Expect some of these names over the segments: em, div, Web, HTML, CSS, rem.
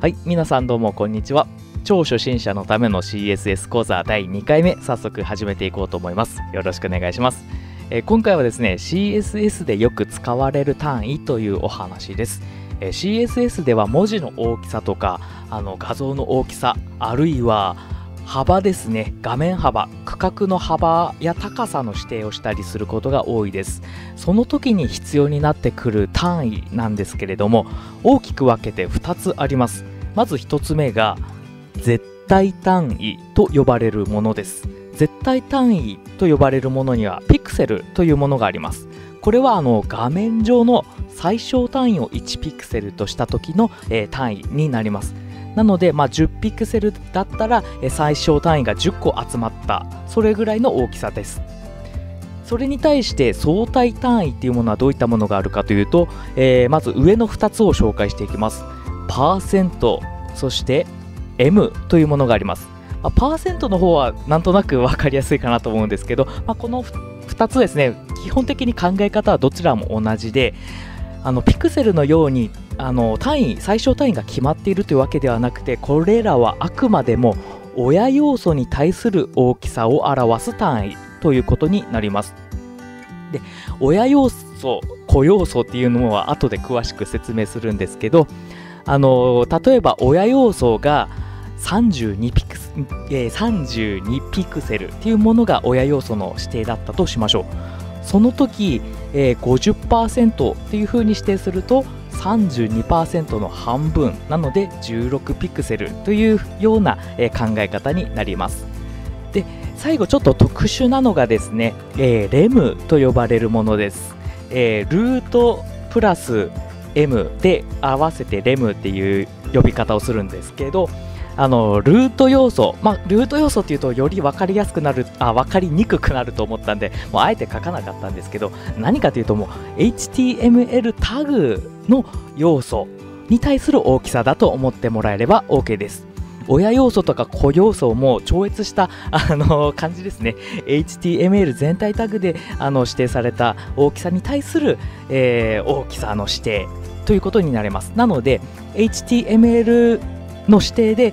はい、皆さんどうもこんにちは。超初心者のための CSS 講座第2回目、早速始めていこうと思います。よろしくお願いします。今回はですね、 CSS でよく使われる単位というお話です。CSS では文字の大きさとか画像の大きさ、あるいは幅ですね、画面幅、区画の幅や高さの指定をしたりすることが多いです。その時に必要になってくる単位なんですけれども、大きく分けて2つあります。まず1つ目が絶対単位と呼ばれるものです。絶対単位と呼ばれるものにはピクセルというものがあります。これは画面上の最小単位を1ピクセルとした時の、単位になります。なので、10ピクセルだったら、最小単位が10個集まった、それぐらいの大きさです。それに対して相対単位っていうものはどういったものがあるかというと、まず上の2つを紹介していきます。パーセント、そして m というものがあります。パーセントの方はなんとなく分かりやすいかなと思うんですけど、この2つですね、基本的に考え方はどちらも同じで、ピクセルのように最小単位が決まっているというわけではなくて、これらはあくまでも親要素に対する大きさを表す単位ということになります。で、親要素、子要素っていうのは後で詳しく説明するんですけど、例えば親要素が32ピクセルっていうものが親要素の指定だったとしましょう。その時、50% っていうふうに指定すると 32% の半分なので16ピクセルというような、考え方になります。で、最後ちょっと特殊なのがですね、レムと呼ばれるものです。ルートプラス m で合わせてレムっていう呼び方をするんですけど、ルート要素、ルート要素っていうとより分かりにくくなると思ったんで、もうあえて書かなかったんですけど、何かというともう HTML タグの要素に対する大きさだと思ってもらえれば OK です。親要素とか子要素をもう超越した感じですね。HTML 全体タグで指定された大きさに対する、大きさの指定ということになります。なので HTMLの指定で、例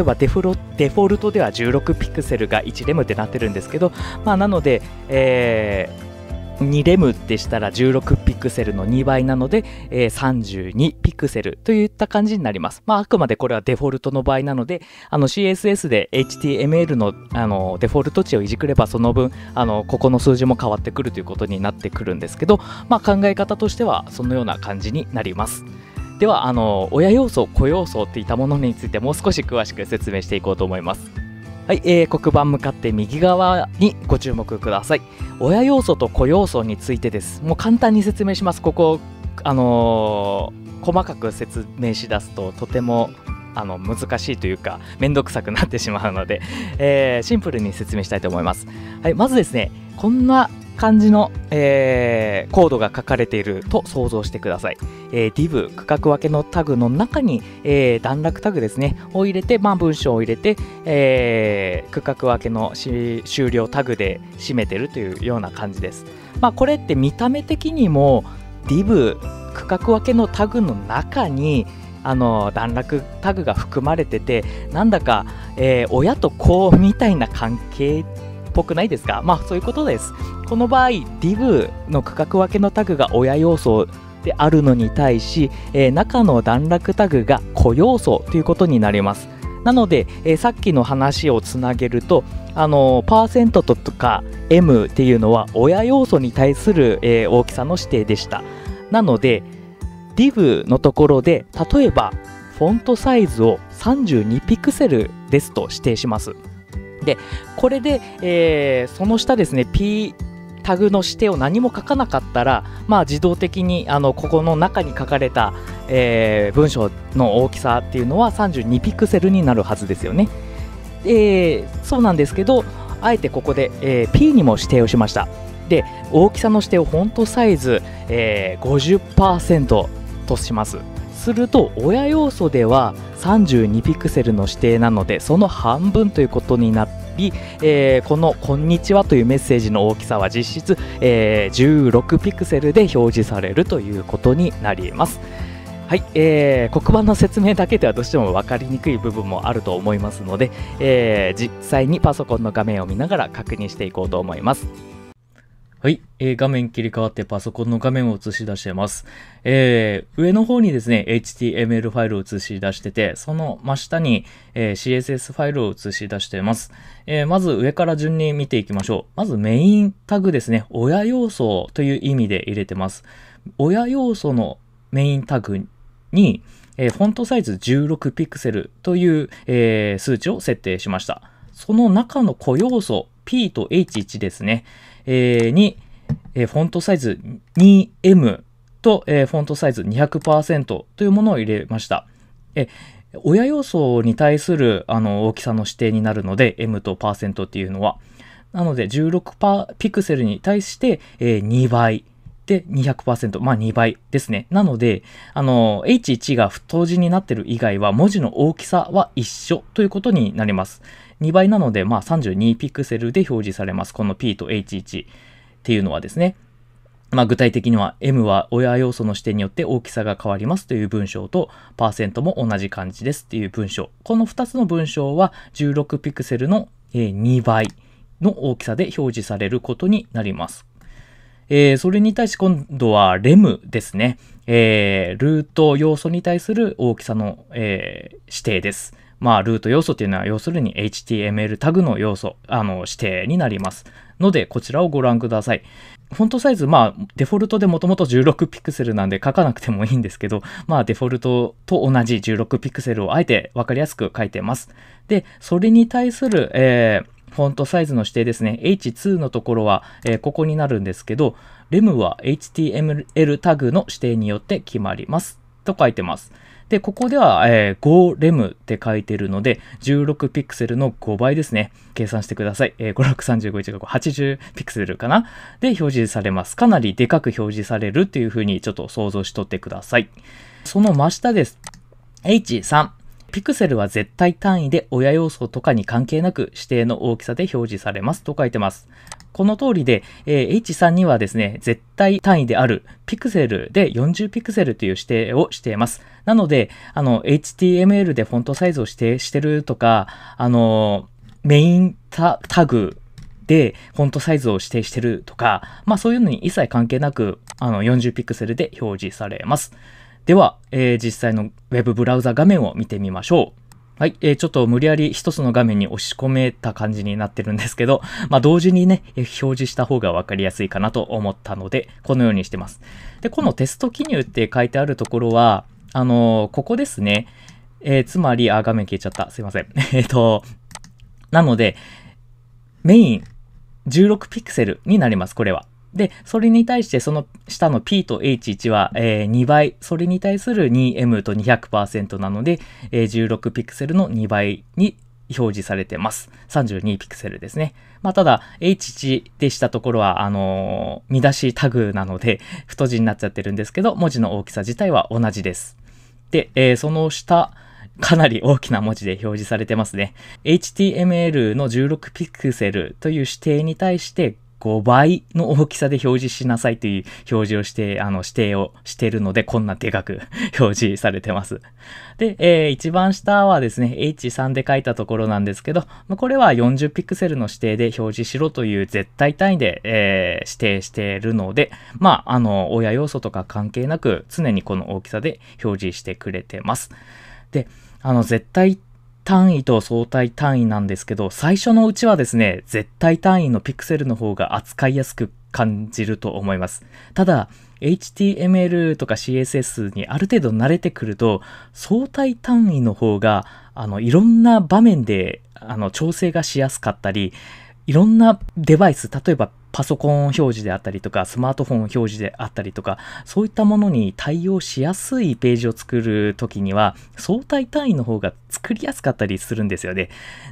えばデフォルトでは16ピクセルが1レムってなってるんですけど、なので、2レムってしたら16ピクセルの2倍なので、32ピクセルといった感じになります。あくまでこれはデフォルトの場合なので、CSS で HTML の、デフォルト値をいじくればその分、ここの数字も変わってくるということになってくるんですけど、考え方としてはそのような感じになります。では親要素、子要素といったものについてもう少し詳しく説明していこうと思います。はい、黒板向かって右側にご注目ください。親要素と子要素についてです。もう簡単に説明します。ここ細かく説明しだすととても難しいというか面倒くさくなってしまうので、シンプルに説明したいと思います。はい、まずですね、こんな漢字の、コードが書かれていると想像してください。div 区画分けのタグの中に、段落タグですねを入れて、文章を入れて、区画分けの終了タグで締めてるというような感じです。これって見た目的にも div 区画分けのタグの中に段落タグが含まれてて、なんだか、親と子みたいな関係っぽくないですか？そういうことです。この場合 div の区画分けのタグが親要素であるのに対し、中の段落タグが子要素ということになります。なので、さっきの話をつなげるとパーセントとか m っていうのは親要素に対する、大きさの指定でした。なので div のところで、例えばフォントサイズを32ピクセルですと指定します。でこれで、その下ですね、pタグの指定を何も書かなかったら、自動的にここの中に書かれた、文章の大きさっていうのは32ピクセルになるはずですよね。そうなんですけど、あえてここで、P にも指定をしました。で大きさの指定をフォントサイズ、50% とします。すると親要素では32ピクセルの指定なのでその半分ということになり、この「こんにちは」というメッセージの大きさは実質、16ピクセルで表示されるということになります。はい、黒板の説明だけではどうしても分かりにくい部分もあると思いますので、実際にパソコンの画面を見ながら確認していこうと思います。はい、画面切り替わってパソコンの画面を映し出しています。上の方にですね、HTML ファイルを映し出してて、その真下に、CSS ファイルを映し出しています。まず上から順に見ていきましょう。まずメインタグですね、親要素という意味で入れてます。親要素のメインタグに、フォントサイズ16ピクセルという、数値を設定しました。その中の小要素 P と H1 ですね、に、フォントサイズ 2em と、フォントサイズ 200% というものを入れました。親要素に対する大きさの指定になるので m と % っていうのは。なので16ピクセルに対して、2倍。で 200%、まあ2倍ですね。なので、H1 が太字になってる以外は文字の大きさは一緒ということになります。2倍なので、まあ32ピクセルで表示されます。この P と H1 っていうのはですね。まあ具体的には M は親要素の指定によって大きさが変わりますという文章と、%も同じ感じですっていう文章。この2つの文章は16ピクセルの2倍の大きさで表示されることになります。それに対し今度はレムですね。ルート要素に対する大きさの、指定です。まあ、ルート要素というのは要するに HTML タグの要素、指定になります。ので、こちらをご覧ください。フォントサイズ、まあ、デフォルトでもともと16ピクセルなんで書かなくてもいいんですけど、まあ、デフォルトと同じ16ピクセルをあえてわかりやすく書いてます。で、それに対する、フォントサイズの指定ですね。H2 のところは、ここになるんですけど、rem は HTML タグの指定によって決まります。と書いてます。で、ここでは、5rem って書いてるので、16ピクセルの5倍ですね。計算してください。5635155、80ピクセルかなで表示されます。かなりでかく表示されるっていう風にちょっと想像しとってください。その真下です。H3。ピクセルは絶対単位で親要素とかに関係なく指定の大きさで表示されますと書いてます。この通りで、H3 にはですね、絶対単位であるピクセルで40ピクセルという指定をしています。なので、HTML でフォントサイズを指定してるとか、メインタグでフォントサイズを指定してるとか、まあそういうのに一切関係なく、40ピクセルで表示されます。では、実際の Web ブラウザ画面を見てみましょう。はい、ちょっと無理やり一つの画面に押し込めた感じになってるんですけど、まあ同時にね、表示した方がわかりやすいかなと思ったので、このようにしてます。で、このテスト記入って書いてあるところは、ここですね。つまり、画面消えちゃった。すいません。なので、メイン16ピクセルになります、これは。で、それに対してその下の P と H1 は、2倍、それに対する 2M と 200% なので、16ピクセルの2倍に表示されてます。32ピクセルですね。まあ、ただ、H1 でしたところは、見出しタグなので、太字になっちゃってるんですけど、文字の大きさ自体は同じです。で、その下、かなり大きな文字で表示されてますね。HTML の16ピクセルという指定に対して、5倍の大きさで表示しなさいという表示をして、指定をしているので、こんなでかく表示されてます。で、一番下はですね、H3 で書いたところなんですけど、これは40ピクセルの指定で表示しろという絶対単位で、指定しているので、まあ、親要素とか関係なく、常にこの大きさで表示してくれてます。で、絶対単位と相対単位なんですけど、最初のうちはですね、絶対単位のピクセルの方が扱いやすく感じると思います。ただ、HTML とか CSS にある程度慣れてくると、相対単位の方が、いろんな場面で、調整がしやすかったり、いろんなデバイス、例えばパソコン表示であったりとか、スマートフォン表示であったりとか、そういったものに対応しやすいページを作るときには、相対単位の方が作りやすかったりするんですよね。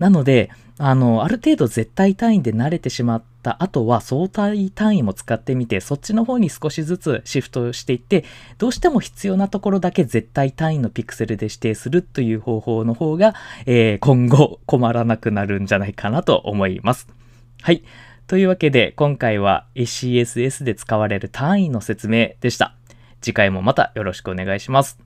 なので、ある程度絶対単位で慣れてしまった後は、相対単位も使ってみて、そっちの方に少しずつシフトしていって、どうしても必要なところだけ絶対単位のピクセルで指定するという方法の方が、今後困らなくなるんじゃないかなと思います。はい。というわけで今回は CSS で使われる単位の説明でした。次回もまたよろしくお願いします。